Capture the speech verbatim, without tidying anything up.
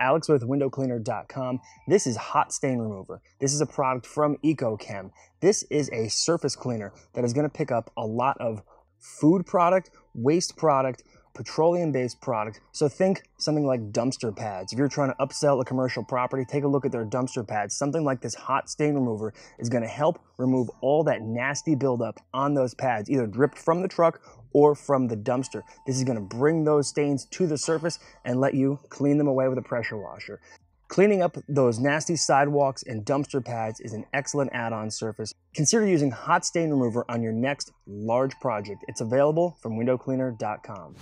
Alex with window cleaner dot com. This is hot stain remover. This is a product from EcoChem. This is a surface cleaner that is going to pick up a lot of food product, waste product, petroleum-based product. So think something like dumpster pads. If you're trying to upsell a commercial property, take a look at their dumpster pads. Something like this hot stain remover is going to help remove all that nasty buildup on those pads, either dripped from the truck or from the dumpster. This is going to bring those stains to the surface and let you clean them away with a pressure washer. Cleaning up those nasty sidewalks and dumpster pads is an excellent add-on surface. Consider using hot stain remover on your next large project. It's available from window cleaner dot com.